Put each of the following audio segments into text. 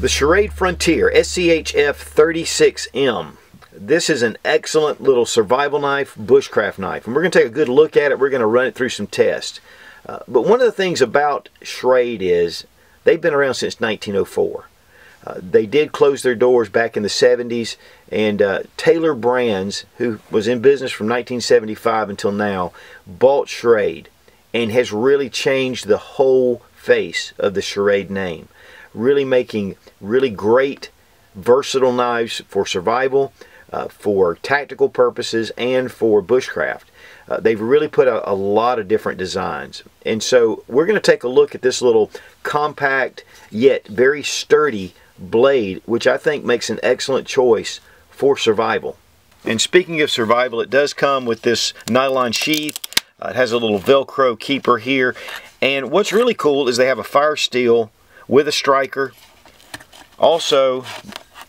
The Schrade Frontier SCHF36M. This is an excellent little survival knife, bushcraft knife, and we're going to take a good look at it. We're going to run it through some tests. But one of the things about Schrade is they've been around since 1904. They did close their doors back in the 70s, and Taylor Brands, who was in business from 1975 until now, bought Schrade and has really changed the whole face of the Schrade name. Really making really great versatile knives for survival, for tactical purposes, and for bushcraft. They've really put out a lot of different designs, and so we're going to take a look at this little compact yet very sturdy blade, which I think makes an excellent choice for survival. And speaking of survival, it does come with this nylon sheath. It has a little Velcro keeper here, and what's really cool is they have a fire steel with a striker, also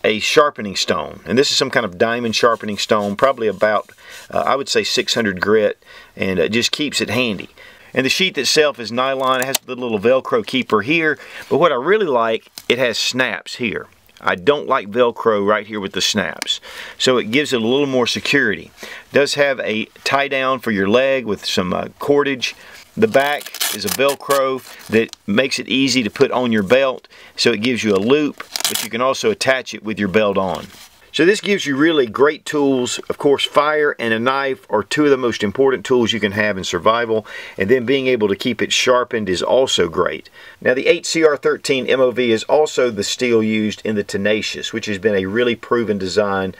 a sharpening stone, and this is some kind of diamond sharpening stone, probably about I would say 600 grit, and it just keeps it handy. And the sheath itself is nylon. It has the little Velcro keeper here, but what I really like, it has snaps here. I don't like Velcro right here with the snaps, so it gives it a little more security. It does have a tie down for your leg with some cordage. The back is a Velcro that makes it easy to put on your belt, so it gives you a loop, but you can also attach it with your belt on. So this gives you really great tools. Of course, fire and a knife are two of the most important tools you can have in survival, and then being able to keep it sharpened is also great. Now the 8CR13MOV is also the steel used in the Tenacious, which has been a really proven design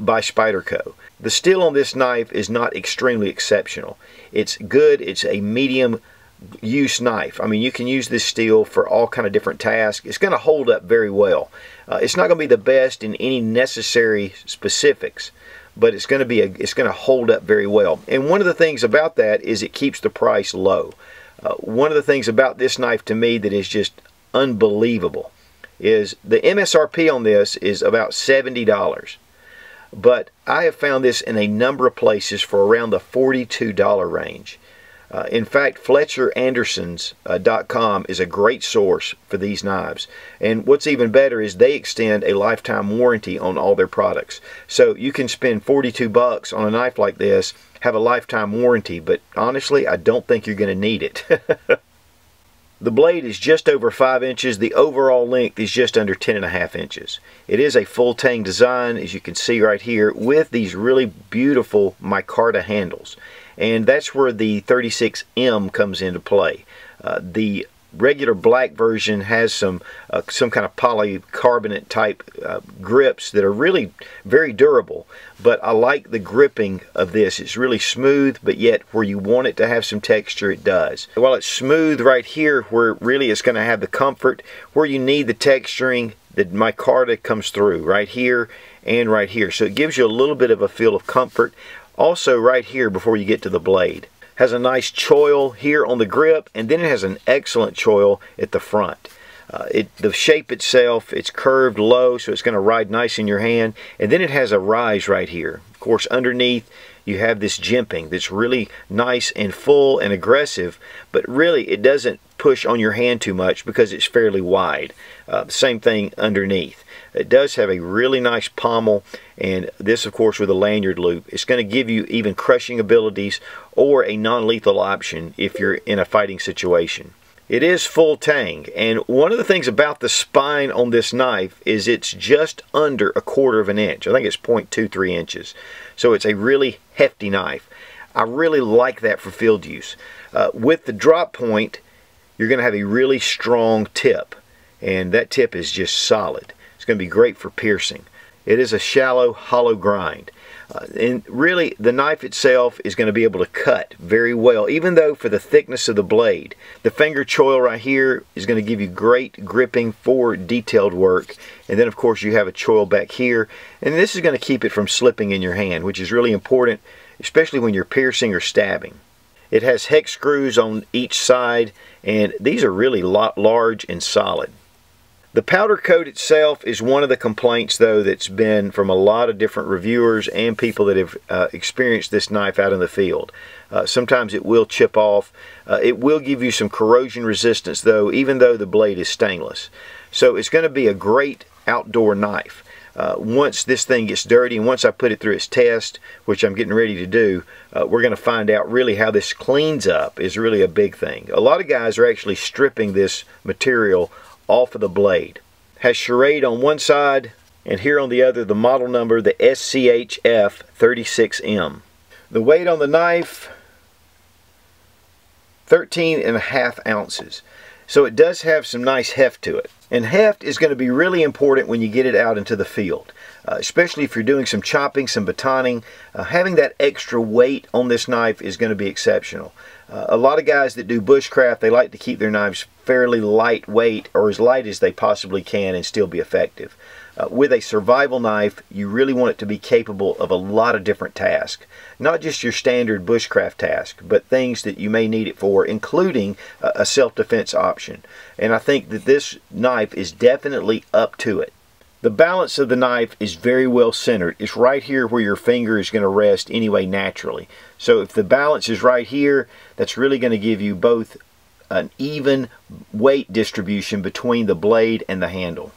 by Spyderco. The steel on this knife is not extremely exceptional. It's good. It's a medium use knife. I mean, you can use this steel for all kind of different tasks. It's going to hold up very well. It's not going to be the best in any necessary specifics, but it's going to be it's going to hold up very well. And one of the things about that is it keeps the price low. One of the things about this knife to me that is just unbelievable is the MSRP on this is about $70. But I have found this in a number of places for around the $42 range. In fact, FletcherAndersons.com is a great source for these knives. And what's even better is they extend a lifetime warranty on all their products. So you can spend $42 on a knife like this, have a lifetime warranty, but honestly, I don't think you're going to need it. The blade is just over 5 inches. The overall length is just under 10.5 inches. It is a full tang design, as you can see right here, with these really beautiful micarta handles. And that's where the 36M comes into play. The regular black version has some kind of polycarbonate type grips that are really very durable, but I like the gripping of this. It's really smooth, but yet where you want it to have some texture, it does. While it's smooth right here, where really it's going to have the comfort, where you need the texturing, the micarta comes through right here and right here, so it gives you a little bit of a feel of comfort. Also right here before you get to the blade. Has a nice choil here on the grip, and then it has an excellent choil at the front. The shape itself, it's curved low, so it's going to ride nice in your hand, and then it has a rise right here. Of course, underneath you have this jimping that's really nice and full and aggressive, but really it doesn't push on your hand too much because it's fairly wide. Same thing underneath. It does have a really nice pommel, and this, of course, with a lanyard loop, it's going to give you even crushing abilities or a non-lethal option if you're in a fighting situation. It is full tang, and one of the things about the spine on this knife is it's just under 1/4 of an inch. I think it's 0.23 inches, so it's a really hefty knife. I really like that for field use. With the drop point, you're going to have a really strong tip, and that tip is just solid. It's going to be great for piercing. It is a shallow, hollow grind. And really, the knife itself is going to be able to cut very well, even though for the thickness of the blade. The finger choil right here is going to give you great gripping for detailed work. And then, of course, you have a choil back here. And this is going to keep it from slipping in your hand, which is really important, especially when you're piercing or stabbing. It has hex screws on each side, and these are really large and solid. The powder coat itself is one of the complaints, though, that's been from a lot of different reviewers and people that have experienced this knife out in the field. Sometimes it will chip off. It will give you some corrosion resistance, though, even though the blade is stainless. So it's going to be a great outdoor knife. Once this thing gets dirty and once I put it through its test, which I'm getting ready to do, we're going to find out really how this cleans up is really a big thing. A lot of guys are actually stripping this material off of the blade. Has Schrade on one side and here on the other the model number, the SCHF36M. The weight on the knife, 13.5 ounces. So it does have some nice heft to it. And heft is going to be really important when you get it out into the field. Especially if you're doing some chopping, some batoning. Having that extra weight on this knife is going to be exceptional. A lot of guys that do bushcraft, they like to keep their knives fairly lightweight or as light as they possibly can and still be effective. With a survival knife, you really want it to be capable of a lot of different tasks. Not just your standard bushcraft task, but things that you may need it for, including a self-defense option. And I think that this knife is definitely up to it. The balance of the knife is very well centered. It's right here where your finger is going to rest anyway naturally. So if the balance is right here, that's really going to give you both an even weight distribution between the blade and the handle.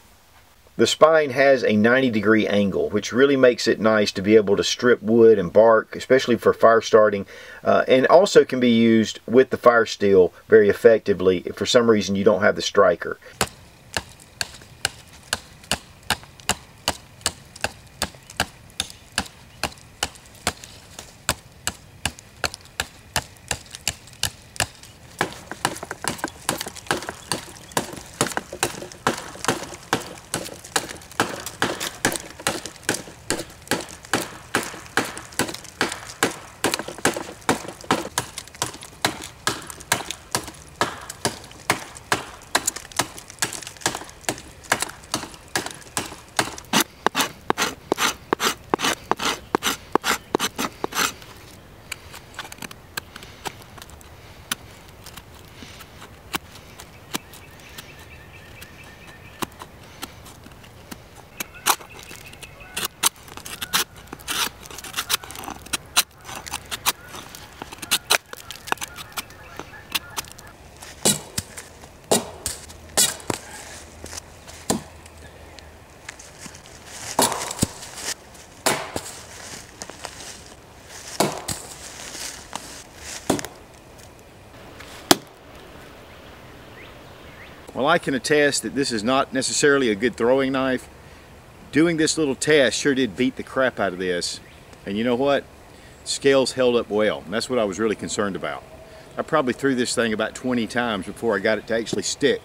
The spine has a 90-degree angle, which really makes it nice to be able to strip wood and bark, especially for fire starting, and also can be used with the fire steel very effectively if for some reason you don't have the striker. Well, I can attest that this is not necessarily a good throwing knife. Doing this little test sure did beat the crap out of this. And you know what? Scales held up well, and that's what I was really concerned about. I probably threw this thing about 20 times before I got it to actually stick.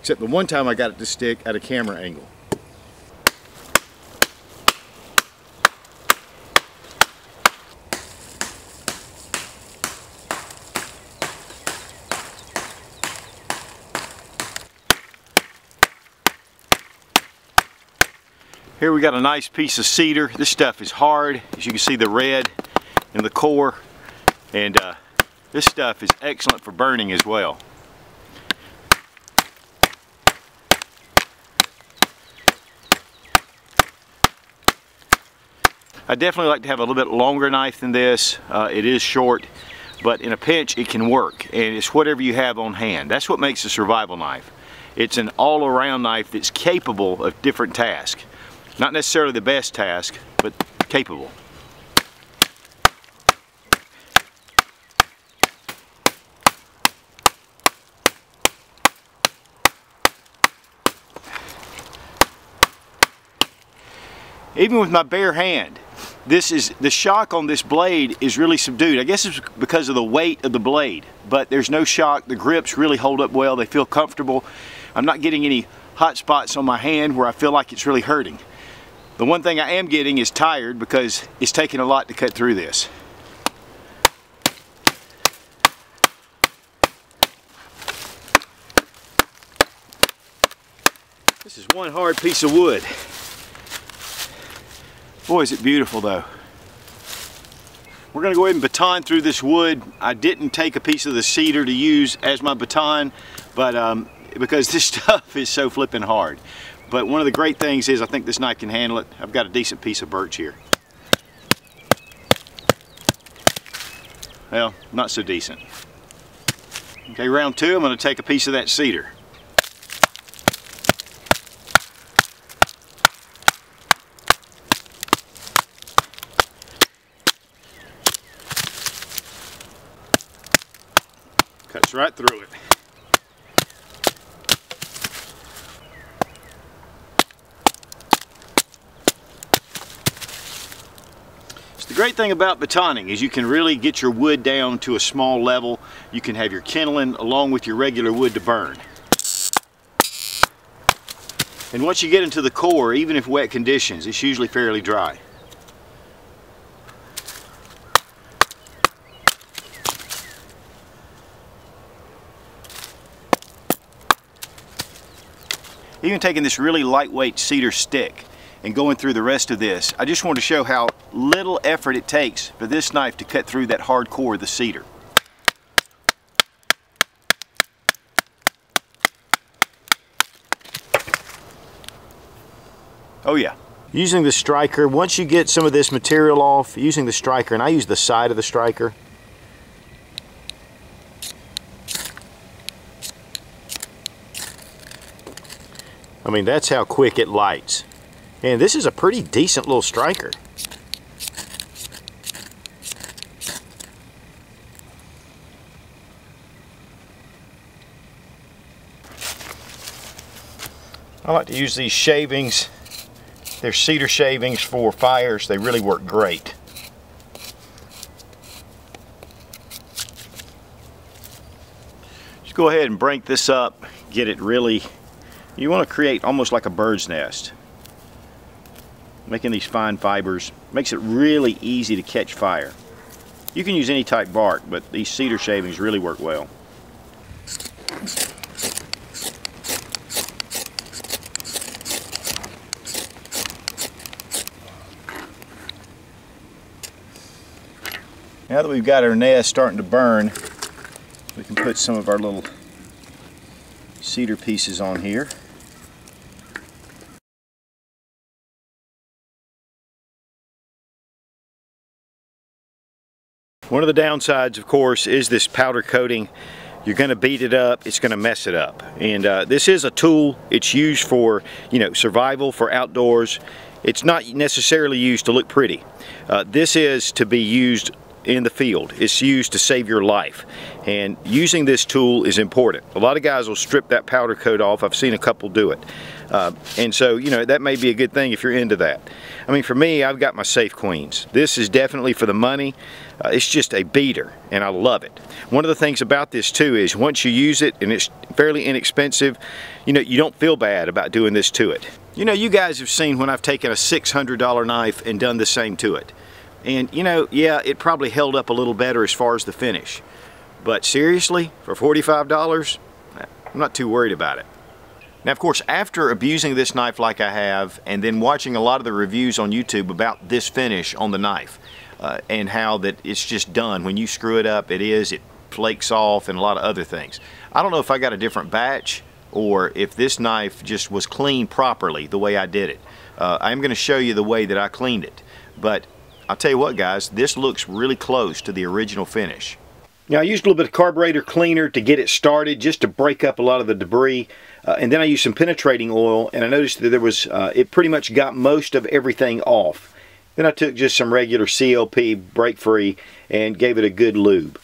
Except the one time I got it to stick at a camera angle. Here we got a nice piece of cedar. This stuff is hard, as you can see the red in the core, and this stuff is excellent for burning as well. I definitely like to have a little bit longer knife than this. It is short, but in a pinch it can work, and it's whatever you have on hand. That's what makes a survival knife. It's an all-around knife that's capable of different tasks. Not necessarily the best task, but capable. Even with my bare hand, the shock on this blade is really subdued. I guess it's because of the weight of the blade, but there's no shock. The grips really hold up well. They feel comfortable. I'm not getting any hot spots on my hand where I feel like it's really hurting. The one thing I am getting is tired because it's taking a lot to cut through this. This is one hard piece of wood. Boy, is it beautiful though. We're going to go ahead and baton through this wood. I didn't take a piece of the cedar to use as my baton, but because this stuff is so flipping hard. But one of the great things is I think this knife can handle it. I've got a decent piece of birch here. Well, not so decent. Okay, round two, I'm going to take a piece of that cedar. Cuts right through it. The great thing about batoning is you can really get your wood down to a small level. You can have your kindling along with your regular wood to burn. And once you get into the core, even if wet conditions, it's usually fairly dry. Even taking this really lightweight cedar stick and going through the rest of this, I just want to show how little effort it takes for this knife to cut through that hard core of the cedar. Oh yeah. Using the striker, once you get some of this material off, using the striker, and I use the side of the striker, I mean, that's how quick it lights. And this is a pretty decent little striker. I like to use these shavings. They're cedar shavings for fires. They really work great. Just go ahead and break this up. Get it really, you want to create almost like a bird's nest. Making these fine fibers makes it really easy to catch fire. You can use any type bark, but these cedar shavings really work well. Now that we've got our nest starting to burn, we can put some of our little cedar pieces on here. One of the downsides, of course, is this powder coating. You're going to beat it up, it's going to mess it up. And this is a tool. It's used for, you know, survival, for outdoors. It's not necessarily used to look pretty. This is to be used in the field. It's used to save your life. And using this tool is important. A lot of guys will strip that powder coat off. I've seen a couple do it. And so, you know, that may be a good thing if you're into that. I mean, for me, I've got my Safe Queens. This is definitely for the money. It's just a beater, and I love it. One of the things about this, too, is once you use it, and it's fairly inexpensive, you know, you don't feel bad about doing this to it. You know, you guys have seen when I've taken a $600 knife and done the same to it. And, you know, yeah, it probably held up a little better as far as the finish. But seriously, for $45, I'm not too worried about it. Now, of course, after abusing this knife like I have, and then watching a lot of the reviews on YouTube about this finish on the knife, and how that it's just done. When you screw it up, it flakes off and a lot of other things. I don't know if I got a different batch or if this knife just was cleaned properly the way I did it. I'm going to show you the way that I cleaned it. But I'll tell you what, guys, this looks really close to the original finish. Now, I used a little bit of carburetor cleaner to get it started, just to break up a lot of the debris, and then I used some penetrating oil, and I noticed that there was, it pretty much got most of everything off. Then I took just some regular CLP, break-free, and gave it a good lube.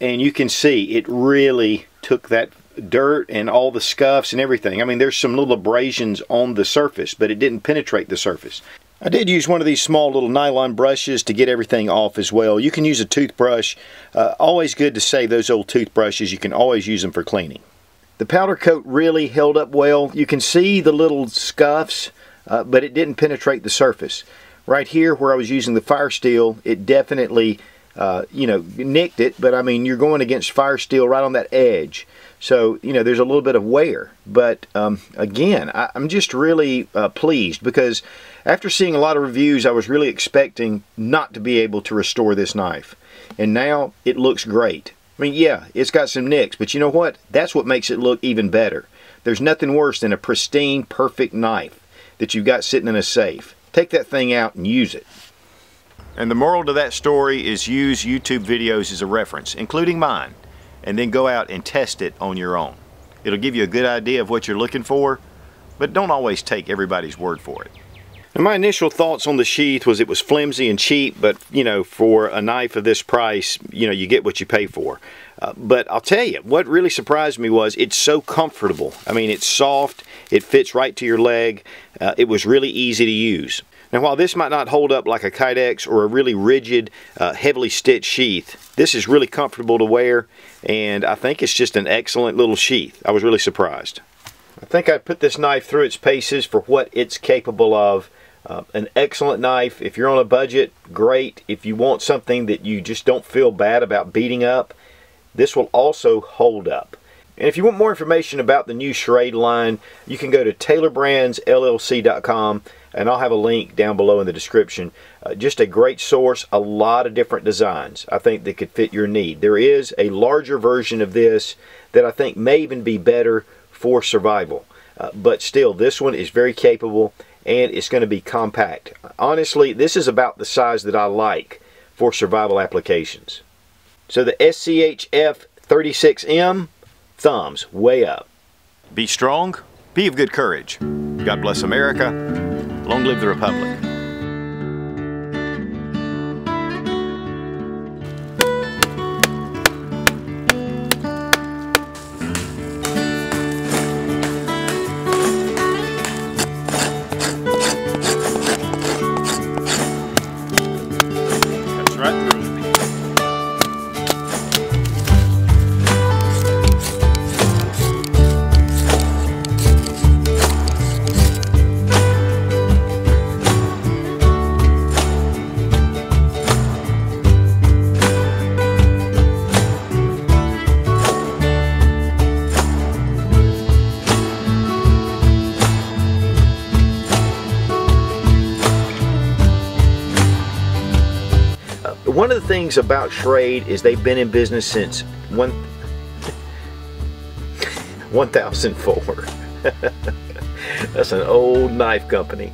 And you can see, it really took that dirt and all the scuffs and everything. I mean, there's some little abrasions on the surface, but it didn't penetrate the surface. I did use one of these small little nylon brushes to get everything off as well. You can use a toothbrush. Always good to save those old toothbrushes. You can always use them for cleaning. The powder coat really held up well. You can see the little scuffs, but it didn't penetrate the surface. Right here where I was using the fire steel, it definitely you know, nicked it, but I mean, you're going against fire steel right on that edge. So, you know, there's a little bit of wear, but again, I'm just really pleased, because after seeing a lot of reviews, I was really expecting not to be able to restore this knife. And now it looks great. I mean, yeah, it's got some nicks, but you know what? That's what makes it look even better. There's nothing worse than a pristine, perfect knife that you've got sitting in a safe. Take that thing out and use it. And the moral to that story is use YouTube videos as a reference, including mine, and then go out and test it on your own. It'll give you a good idea of what you're looking for, but don't always take everybody's word for it. Now, my initial thoughts on the sheath was it was flimsy and cheap, but you know, for a knife of this price, you know, you get what you pay for. But I'll tell you, what really surprised me was it's so comfortable. I mean, it's soft, it fits right to your leg, it was really easy to use. Now, while this might not hold up like a Kydex or a really rigid, heavily stitched sheath, this is really comfortable to wear, and I think it's just an excellent little sheath. I was really surprised. I think I put this knife through its paces for what it's capable of. An excellent knife. If you're on a budget, great. If you want something that you just don't feel bad about beating up, this will also hold up. And if you want more information about the new Schrade line, you can go to TaylorBrandsLLC.com, and I'll have a link down below in the description. Just a great source, a lot of different designs I think that could fit your need. There is a larger version of this that I think may even be better for survival. But still, this one is very capable, and it's going to be compact. Honestly, this is about the size that I like for survival applications. So the SCHF36M, thumbs way up. Be strong, be of good courage. God bless America. Long live the Republic. That's right. One of the things about Schrade is they've been in business since 1004. That's an old knife company.